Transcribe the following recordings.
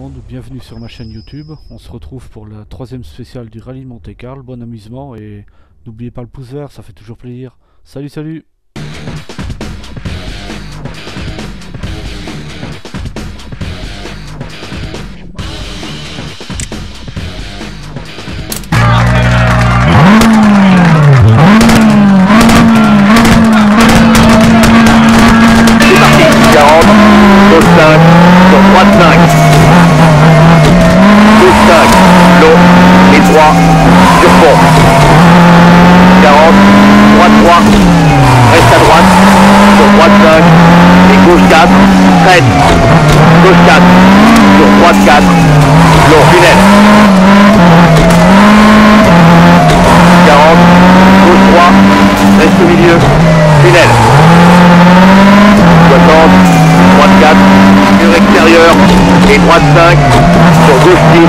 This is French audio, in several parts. monde, bienvenue sur ma chaîne YouTube. On se retrouve pour la 3e spéciale du Rallye Monte Carlo. Bon amusement et n'oubliez pas le pouce vert, ça fait toujours plaisir. Salut, salut! Droite 5, sur gauche 10,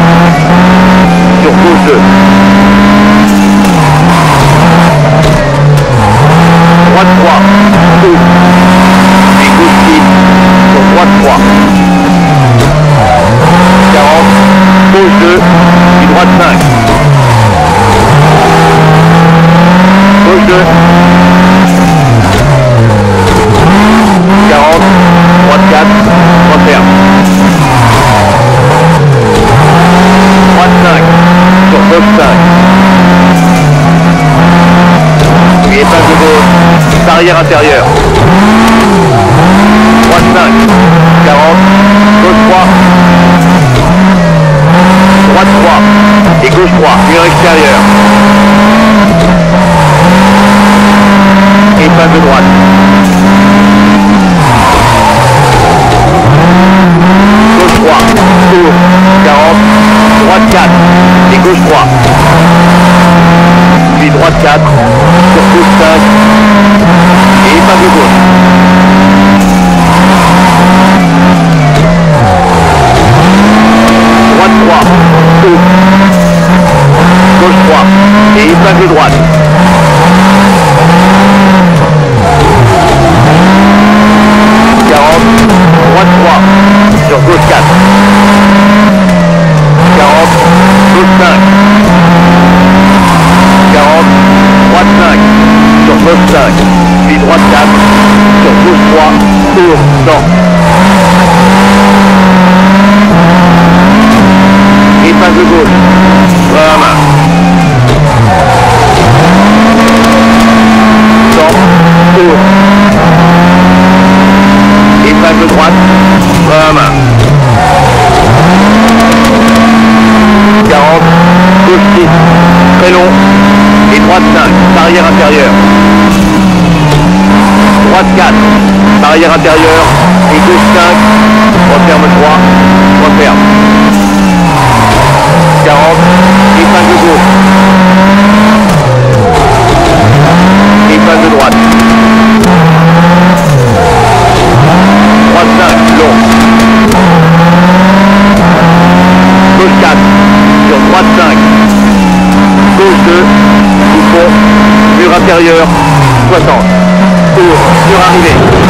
sur gauche 2. Droite 3, 2, et gauche 10, sur droite 3. 40, gauche 2, et droite 5. Gauche 2. 40, droite 4, droite ferme. Barrière intérieure. Droite 5, 40, gauche 3. Droite 3 et gauche 3, mur extérieur. Et pas de droite. Gauche 3, tour, 40, droite 4 et gauche 3. Puis droite 4, sur gauche 5. De droite. Barrière intérieure et 2, 5, referme 3, referme. 40 et fin de gauche. Et fin de droite. 3, 5, long. Gauche 4, sur droite 5. Gauche 2, tout fond, mur intérieur, 60. Tour, sur arrivée.